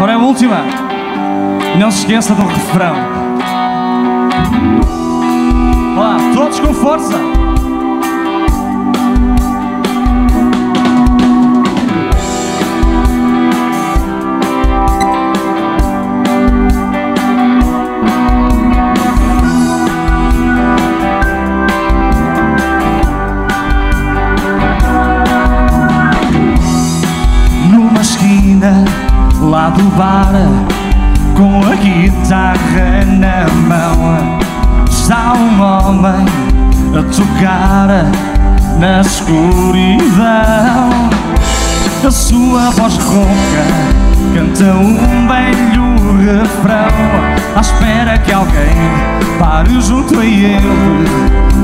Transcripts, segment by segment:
Agora é a última. E não se esqueça do refrão. Olá, todos com força. Lá do bar, com a guitarra na mão, está um homem a tocar na escuridão. A sua voz rouca canta um velho refrão, à espera que alguém pare junto a ele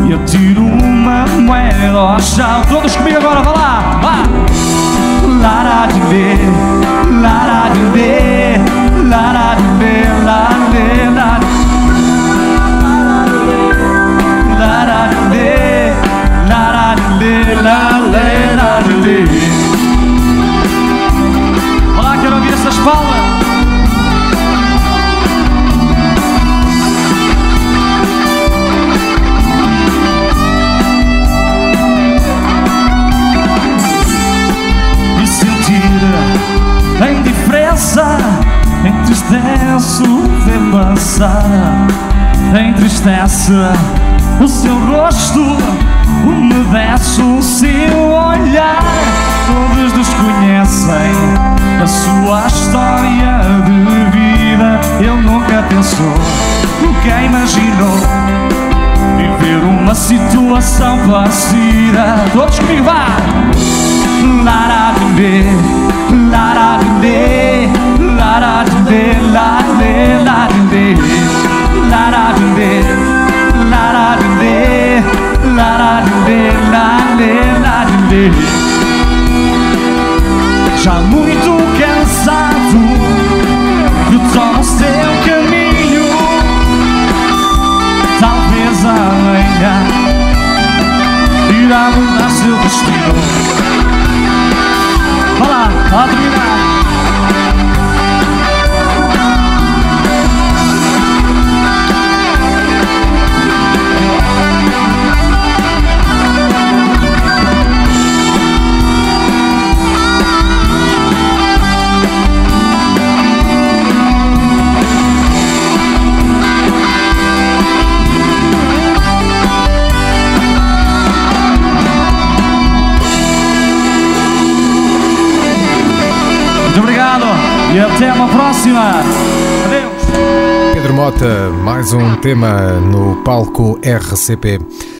e atire uma moeda ao chão. Todos comigo agora, vá lá, vá! Lá de ver, lá de ver, lá de ver, lá de ver, lá de ver, lá de ver, lá de ver. Olá, quero ouvir essas palmas. Entristece o ver passar, entristece o seu rosto, umedece o seu olhar. Todos desconhecem a sua história de vida. Ele nunca pensou, nunca imaginou viver uma situação parecida. Todos comigo, vá! Lá de ver, lá de ver, lá de ver, lá de ver, lá de ver, lá de ver, lá de ver, lá de ver, lá de ver, lá de ver. Já muito cansado de todo o seu caminho, talvez amanhã irá mudar seu destino. Vai lá, vai terminar. E até uma próxima. Adeus. Pedro Mota, mais um tema no palco RCP.